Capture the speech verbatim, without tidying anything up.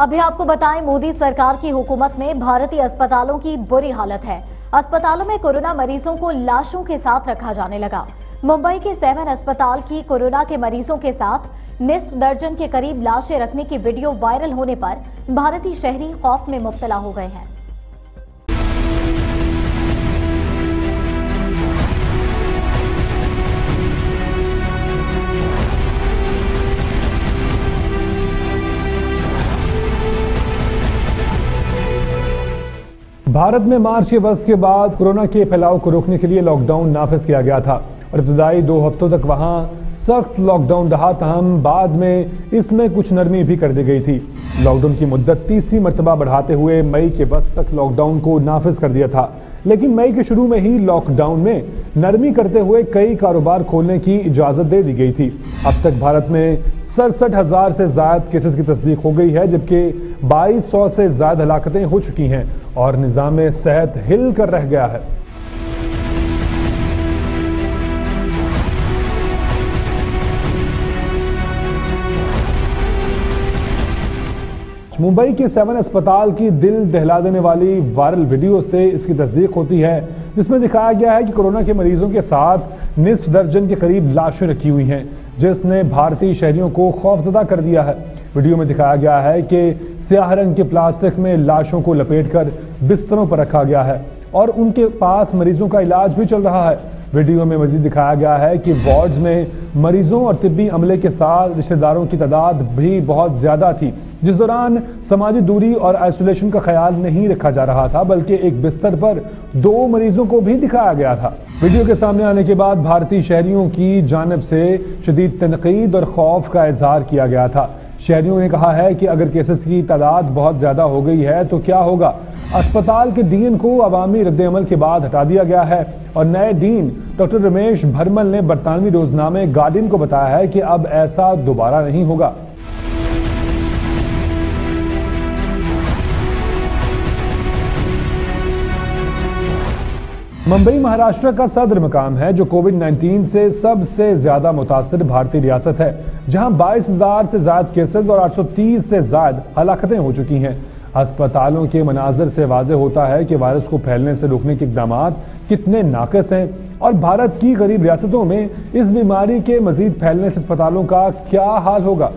अभी आपको बताएं, मोदी सरकार की हुकूमत में भारतीय अस्पतालों की बुरी हालत है। अस्पतालों में कोरोना मरीजों को लाशों के साथ रखा जाने लगा। मुंबई के सेवन अस्पताल की कोरोना के मरीजों के साथ निस दर्जन के करीब लाशें रखने की वीडियो वायरल होने पर भारतीय शहरी खौफ में मुब्तला हो गए हैं। भारत में मार्च के वर्ष के बाद कोरोना के फैलाव को रोकने के लिए लॉकडाउन नाफिज किया गया था और इब्तदाई दो हफ्तों तक वहां सख्त लॉकडाउन रहा, तहम बाद में इसमें कुछ नरमी भी कर दी गई थी। लॉकडाउन की मुद्दत तीसरी मरतबा बढ़ाते हुए मई के बस तक लॉकडाउन को नाफिज कर दिया था, लेकिन मई के शुरू में ही लॉकडाउन में नरमी करते हुए कई कारोबार खोलने की इजाज़त दे दी गई थी। अब तक भारत में सड़सठ हज़ार से ज़्यादा केसेस की तस्दीक हो गई है, जबकि बाईस सौ से ज़्यादा हलाकतें हो चुकी हैं और निज़ाम सेहत हिल कर रह गया है। मुंबई के सेवन अस्पताल की दिल दहला देने वाली वायरल वीडियो से इसकी तस्दीक होती है, जिसमें दिखाया गया है कि कोरोना के मरीजों के साथ निस्फ दर्जन के करीब लाशें रखी हुई हैं, जिसने भारतीय शहरियों को खौफजदा कर दिया है। वीडियो में दिखाया गया है कि स्याह रंग के प्लास्टिक में लाशों को लपेटकर बिस्तरों पर रखा गया है और उनके पास मरीजों का इलाज भी चल रहा है। वीडियो में मजीद दिखाया गया है कि वार्ड्स में मरीजों और तिब्बी अमले के साथ रिश्तेदारों की तादाद भी बहुत ज़्यादा थी, जिस दौरान समाजी दूरी और आइसोलेशन का ख्याल नहीं रखा जा रहा था, बल्कि एक बिस्तर पर दो मरीजों को भी दिखाया गया था। वीडियो के सामने आने के बाद भारतीय शहरियों की जानिब से शदीद तनकीद और खौफ का इजहार किया गया था। शहरियों ने कहा है कि अगर केसेस की तादाद बहुत ज़्यादा हो गई है तो क्या होगा। अस्पताल के डीन को अवामी रद्दअमल के बाद हटा दिया गया है और नए डीन डॉक्टर रमेश भरमल ने बरतानवी रोजनामे गार्डियन को बताया है कि अब ऐसा दोबारा नहीं होगा। मुंबई महाराष्ट्र का सदर मकाम है, जो कोविड नाइन्टीन से सबसे ज्यादा मुतासर भारतीय रियासत है, जहां बाईस हजार से ज्यादा केसेस और आठ सौ तीस से ज्यादा हलाकतें हो चुकी हैं। अस्पतालों के मनाजर से वाज़े होता है कि वायरस को फैलने से रोकने के इकदाम कितने नाकस हैं और भारत की गरीब रियासतों में इस बीमारी के मजीद फैलने से अस्पतालों का क्या हाल होगा।